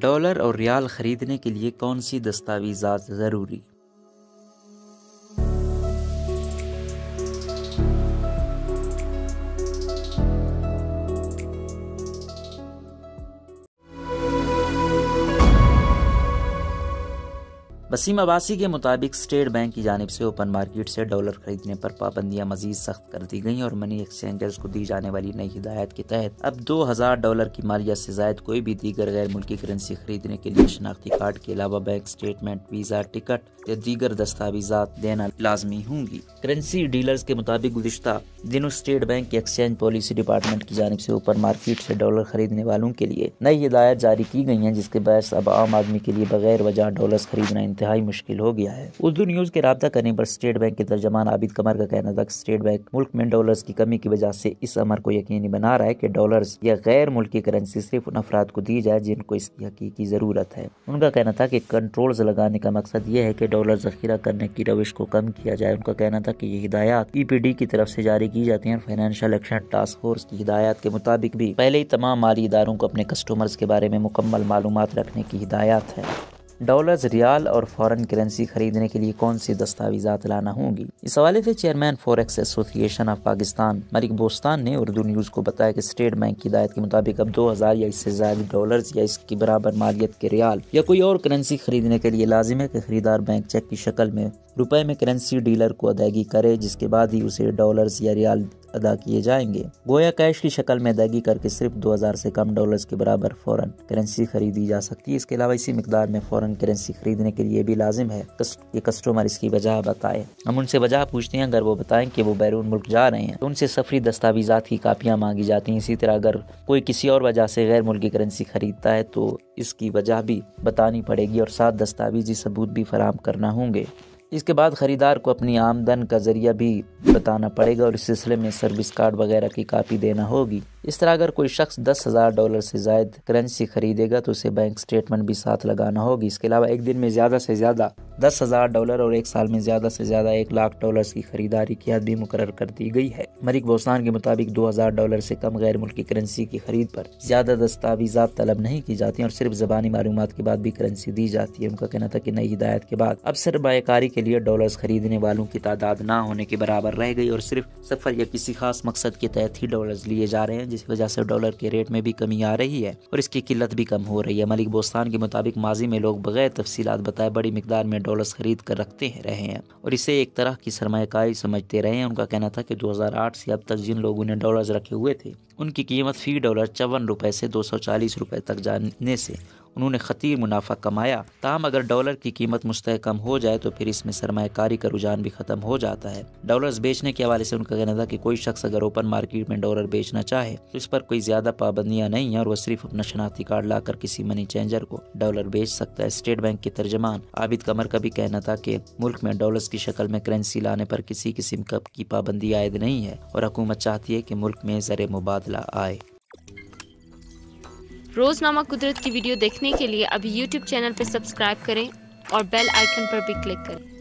Dollar और रियाल खरीदने के लिए कौन सी दस्तावेज़ात ज़रूरी। वसीम अब्बासी के मुताबिक स्टेट बैंक की जानिब से ओपन मार्केट से डॉलर खरीदने पर पाबंदियां मजीद सख्त कर दी गईं और मनी एक्सचेंजर्स को दी जाने वाली नई हिदायत के तहत अब 2000 डॉलर की मालिया से जायद कोई भी दीगर गैर मुल्की करेंसी खरीदने के लिए शनाख्ती कार्ड के अलावा बैंक स्टेटमेंट, वीज़ा, टिकट या दीगर दस्तावेजात देना लाजमी होंगी। करेंसी डीलर्स के मुताबिक गुज़श्ता दिनों स्टेट बैंक के एक्सचेंज पॉलिसी डिपार्टमेंट की जानिब से ओपन मार्केट से डॉलर खरीदने वालों के लिए नई हिदायत जारी की गई हैं, जिसके बायस अब आम आदमी के लिए बगैर वजह डॉलर्स खरीदना इंतहाई मुश्किल हो गया है। उर्दू न्यूज़ के रब्ता करने पर स्टेट बैंक के तर्जमान आबिद कमर का कहना था कि स्टेट बैंक मुल्क में डॉलर्स की कमी की वजह से इस अमर को यकीनी बना रहा है कि डॉलर्स या गैर मुल्की करेंसी सिर्फ उन अफराद को दी जाए जिनको इसकी हकीकी ज़रूरत है। उनका कहना था कि कंट्रोल्स लगाने का मकसद यह है कि डॉलर जखीरा करने की रविश को कम किया जाए। उनका कहना था कि ये हिदायत EPD की तरफ से जारी की जाती है और फाइनेंशियल एक्शन टास्क फोर्स की हिदायत के मुताबिक भी पहले ही तमाम माली इदारों को अपने कस्टमर्स के बारे में मुकम्मल मालूमात रखने की हिदायत है। डॉलर्स, रियाल और फॉरेन करेंसी खरीदने के लिए कौन सी दस्तावेजात लाना होंगी। इस हवाले से chairman forex association of Pakistan Malik Bostan ने उर्दू न्यूज़ को बताया कि स्टेट बैंक की हिदायत के मुताबिक अब 2000 या इससे ज्यादा डॉलर्स या इसकी बराबर मालियत के रियाल या कोई और करेंसी खरीदने के लिए लाजिम है कि खरीदार बैंक चेक की शक्ल में रुपए में करेंसी डीलर को अदायगी करे, जिसके बाद ही उसे डॉलर्स या रियाल अदा किए जाएंगे। गोया कैश की शक्ल में अदायगी करके सिर्फ 2000 से कम डॉलर्स के बराबर फॉरेन करेंसी खरीदी जा सकती है। इसके अलावा इसी मिकदार में फॉरेन करेंसी खरीदने के लिए भी लाजिम है कि कस्टमर इसकी वजह बताए। हम उनसे वजह पूछते हैं, अगर वो बताएं कि वो बैरून मुल्क जा रहे हैं तो उनसे सफरी दस्तावेजात की कापियाँ मांगी जाती हैं। इसी तरह अगर कोई किसी और वजह से गैर मुल्की करेंसी खरीदता है तो इसकी वजह भी बतानी पड़ेगी और साथ दस्तावेजी सबूत भी फराहम करना होंगे। इसके बाद खरीदार को अपनी आमदन का जरिया भी बताना पड़ेगा और इस सिलसिले में सर्विस कार्ड वगैरह की कापी देना होगी। इस तरह अगर कोई शख्स 10,000 डॉलर से ज़ायद करेंसी खरीदेगा तो उसे बैंक स्टेटमेंट भी साथ लगाना होगी। इसके अलावा एक दिन में ज़्यादा से ज़्यादा 10,000 डॉलर और एक साल में ज़्यादा से ज़्यादा 1,00,000 डॉलर की खरीदारी की हद भी मुकर्रर कर दी गई है। मलिक बोस्तान के मुताबिक 2,000 डॉलर से कम गैर मुल्की करेंसी की खरीद पर ज़्यादा दस्तावेजात तलब नहीं की जाती और सिर्फ ज़बानी मालूमात के बाद भी करेंसी दी जाती है। उनका कहना था कि नई हिदायत के बाद अब सरमायाकारी के लिए डॉलर्स खरीदने वालों की तादाद ना होने के बराबर रह गई और सिर्फ सफर या किसी खास मकसद के तहत ही डॉलर्स लिए जा रहे हैं, जिस वजह से डॉलर के रेट में भी कमी आ रही है और इसकी किल्लत भी कम हो रही है। मलिक बोस्तान के मुताबिक माजी में लोग बगैर तफसीलात बताए बड़ी मिकदार में डॉलर्स खरीद कर रखते रहे हैं और इसे एक तरह की सरमायाकारी समझते रहे हैं। उनका कहना था कि 2008 से अब तक जिन लोगों ने डॉलर्स रखे हुए थे उनकी कीमत फी डॉलर 54 रुपये से 240 रुपये तक जाने से उन्होंने खतीर मुनाफा कमाया। ताहम अगर डॉलर की कीमत मुस्तहकम हो जाए तो फिर इसमें सरमायाकारी का रुझान भी खत्म हो जाता है। डॉलर्स बेचने के हवाले से उनका कहना था कि कोई शख्स अगर ओपन मार्केट में डॉलर बेचना चाहे तो इस पर कोई ज्यादा पाबंदियां नहीं है और वह सिर्फ अपना शनाख्ती कार्ड लाकर किसी मनी चेंजर को डॉलर बेच सकता है। स्टेट बैंक के तर्जमान आबिद कमर का भी कहना था कि मुल्क में डॉलर्स की शक्ल में करेंसी लाने पर किसी किस्म की पाबंदी आयद नहीं है और हुकूमत चाहती है कि मुल्क में ज़र मुबादला आए। रोज़नामा कुदरत की वीडियो देखने के लिए अभी YouTube चैनल पर सब्सक्राइब करें और बेल आइकन पर भी क्लिक करें।